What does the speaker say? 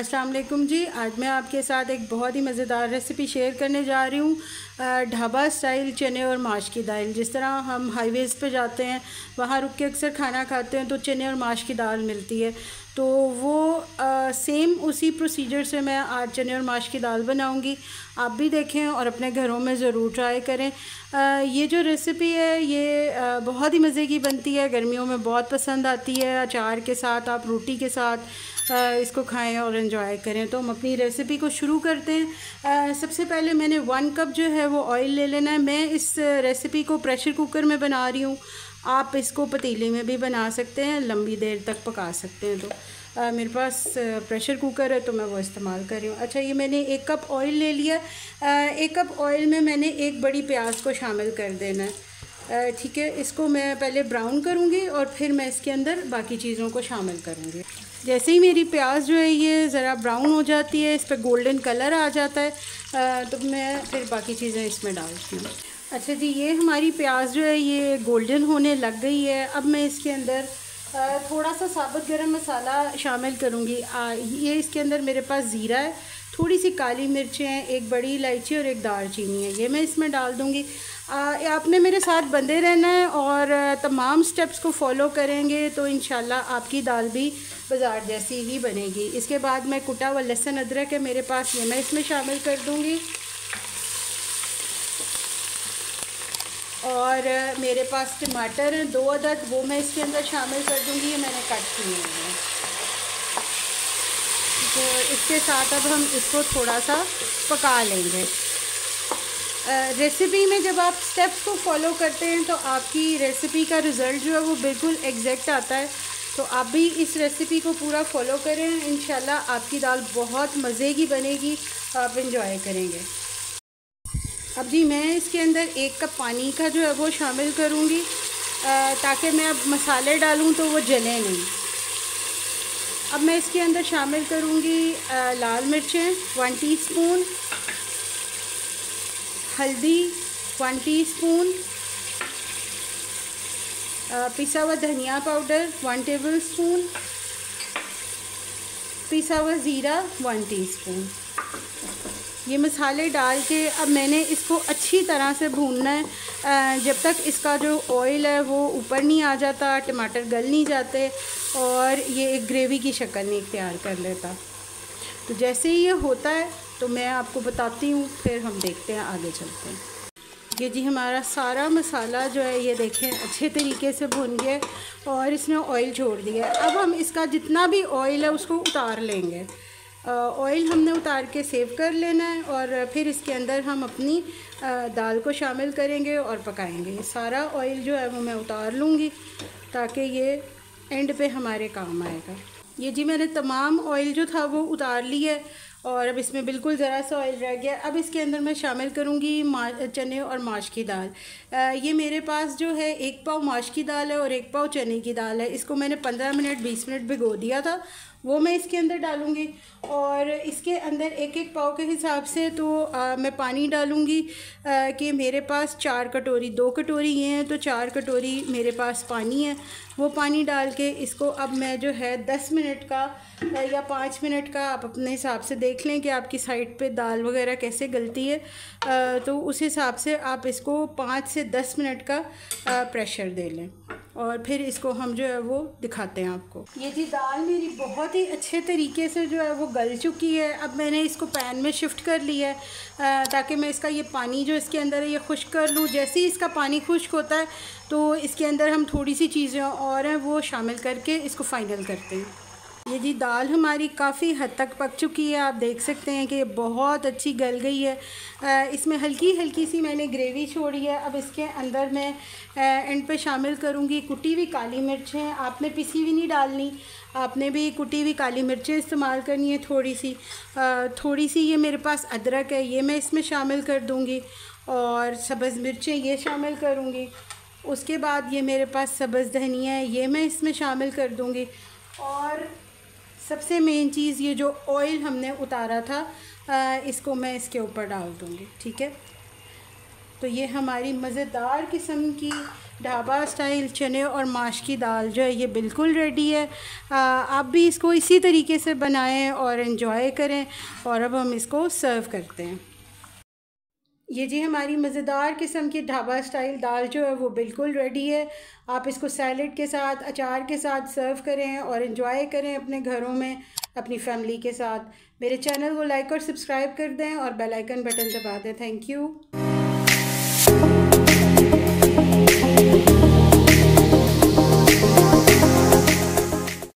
अस्सलाम वालेकुम जी। आज मैं आपके साथ एक बहुत ही मज़ेदार रेसिपी शेयर करने जा रही हूँ, ढाबा स्टाइल चने और माश की दाल। जिस तरह हम हाईवेज़ पे जाते हैं वहाँ रुक के अक्सर खाना खाते हैं तो चने और माश की दाल मिलती है, तो वो सेम उसी प्रोसीजर से मैं आज चने और माश की दाल बनाऊंगी। आप भी देखें और अपने घरों में ज़रूर ट्राई करें। ये जो रेसिपी है ये बहुत ही मज़े की बनती है, गर्मियों में बहुत पसंद आती है। अचार के साथ, आप रोटी के साथ इसको खाएं और एंजॉय करें। तो हम अपनी रेसिपी को शुरू करते हैं। सबसे पहले मैंने 1 कप जो है वो ऑयल ले लेना है। मैं इस रेसिपी को प्रेशर कुकर में बना रही हूँ, आप इसको पतीले में भी बना सकते हैं, लंबी देर तक पका सकते हैं। तो मेरे पास प्रेशर कुकर है तो मैं वो इस्तेमाल कर रही हूँ। अच्छा, ये मैंने 1 कप ऑयल ले लिया। 1 कप ऑयल में मैंने 1 बड़ी प्याज को शामिल कर देना है। ठीक है, इसको मैं पहले ब्राउन करूँगी और फिर मैं इसके अंदर बाकी चीज़ों को शामिल करूँगी। जैसे ही मेरी प्याज जो है ये ज़रा ब्राउन हो जाती है, इस पर गोल्डन कलर आ जाता है, तो मैं फिर बाकी चीज़ें इसमें डालती हूँ। अच्छा जी, ये हमारी प्याज जो है ये गोल्डन होने लग गई है। अब मैं इसके अंदर थोड़ा सा साबुत गरम मसाला शामिल करूँगी। ये इसके अंदर मेरे पास ज़ीरा है, थोड़ी सी काली मिर्चें हैं, 1 बड़ी इलायची और 1 दालचीनी है, ये मैं इसमें डाल दूँगी। आपने मेरे साथ बंधे रहना है और तमाम स्टेप्स को फॉलो करेंगे तो इंशाल्लाह आपकी दाल भी बाज़ार जैसी ही बनेगी। इसके बाद मैं कुटा हुआ लहसुन अदरक है मेरे पास, ये मैं इसमें शामिल कर दूँगी। और मेरे पास टमाटर हैं 2 अदद, वो मैं इसके अंदर शामिल कर दूँगी, ये मैंने कट किए हैं। तो इसके साथ अब हम इसको थोड़ा सा पका लेंगे। रेसिपी में जब आप स्टेप्स को फॉलो करते हैं तो आपकी रेसिपी का रिज़ल्ट जो है वो बिल्कुल एग्जैक्ट आता है। तो आप भी इस रेसिपी को पूरा फॉलो करें, इंशाल्लाह आपकी दाल बहुत मज़े की बनेगी, आप इंजॉय करेंगे। अब जी मैं इसके अंदर 1 कप पानी का जो है वो शामिल करूँगी, ताकि मैं अब मसाले डालूँ तो वो जले नहीं। अब मैं इसके अंदर शामिल करूँगी लाल मिर्चें 1 टीस्पून, हल्दी 1 टीस्पून, पिसा हुआ धनिया पाउडर 1 टेबलस्पून, पिसा हुआ ज़ीरा 1 टीस्पून। ये मसाले डाल के अब मैंने इसको अच्छी तरह से भूनना है, जब तक इसका जो ऑयल है वो ऊपर नहीं आ जाता, टमाटर गल नहीं जाते और ये एक ग्रेवी की शक्ल नहीं तैयार कर लेता। तो जैसे ही ये होता है तो मैं आपको बताती हूँ, फिर हम देखते हैं आगे चलते हैं। ये जी हमारा सारा मसाला जो है ये देखें अच्छे तरीके से भुन गया और इसने ऑयल छोड़ दिया। अब हम इसका जितना भी ऑयल है उसको उतार लेंगे। ऑयल हमने उतार के सेव कर लेना है और फिर इसके अंदर हम अपनी दाल को शामिल करेंगे और पकाएंगे। सारा ऑयल जो है वो मैं उतार लूँगी ताकि ये एंड पे हमारे काम आएगा। ये जी मैंने तमाम ऑयल जो था वो उतार लिया और अब इसमें बिल्कुल ज़रा सा ऑयल रह गया। अब इसके अंदर मैं शामिल करूँगी चने और माश की दाल। ये मेरे पास जो है 1 पाव माश की दाल है और 1 पाव चने की दाल है। इसको मैंने 15 मिनट 20 मिनट भिगो दिया था, वो मैं इसके अंदर डालूँगी। और इसके अंदर 1-1 पाव के हिसाब से तो मैं पानी डालूँगी कि मेरे पास 4 कटोरी, 2 कटोरी ये हैं तो 4 कटोरी मेरे पास पानी है। वो पानी डाल के इसको अब मैं जो है 10 मिनट का या 5 मिनट का, आप अपने हिसाब से देख लें कि आपकी साइड पे दाल वगैरह कैसे गलती है, तो उस हिसाब से आप इसको 5 से 10 मिनट का प्रेशर दे लें और फिर इसको हम जो है वो दिखाते हैं आपको। ये जी दाल मेरी बहुत ही अच्छे तरीके से जो है वो गल चुकी है। अब मैंने इसको पैन में शिफ्ट कर लिया है ताकि मैं इसका ये पानी जो इसके अंदर है ये खुश्क कर लूँ। जैसे ही इसका पानी खुश्क होता है तो इसके अंदर हम थोड़ी सी चीज़ें और हैं वो शामिल करके इसको फाइनल करते हैं। ये जी दाल हमारी काफ़ी हद तक पक चुकी है, आप देख सकते हैं कि ये बहुत अच्छी गल गई है। इसमें हल्की हल्की सी मैंने ग्रेवी छोड़ी है। अब इसके अंदर मैं एंड पे शामिल करूँगी कुटी हुई काली मिर्चें। आपने पिसी हुई नहीं डालनी, आपने भी कुटी हुई काली मिर्चें इस्तेमाल करनी है थोड़ी सी। ये मेरे पास अदरक है, ये मैं इसमें शामिल कर दूँगी और सब्ज़ मिर्चें ये शामिल करूँगी। उसके बाद ये मेरे पास सब्ज़ धनिया है, ये मैं इसमें शामिल कर दूँगी। और सबसे मेन चीज़ ये जो ऑयल हमने उतारा था इसको मैं इसके ऊपर डाल दूँगी। ठीक है, तो ये हमारी मज़ेदार किस्म की ढाबा स्टाइल चने और माश की दाल जो है ये बिल्कुल रेडी है। आप भी इसको इसी तरीके से बनाएं और एंजॉय करें। और अब हम इसको सर्व करते हैं। ये जी हमारी मज़ेदार किस्म की ढाबा स्टाइल दाल जो है वो बिल्कुल रेडी है। आप इसको सैलड के साथ, अचार के साथ सर्व करें और एंजॉय करें अपने घरों में, अपनी फैमिली के साथ। मेरे चैनल को लाइक और सब्सक्राइब कर दें और बेल आइकन बटन दबा दें। Thank you.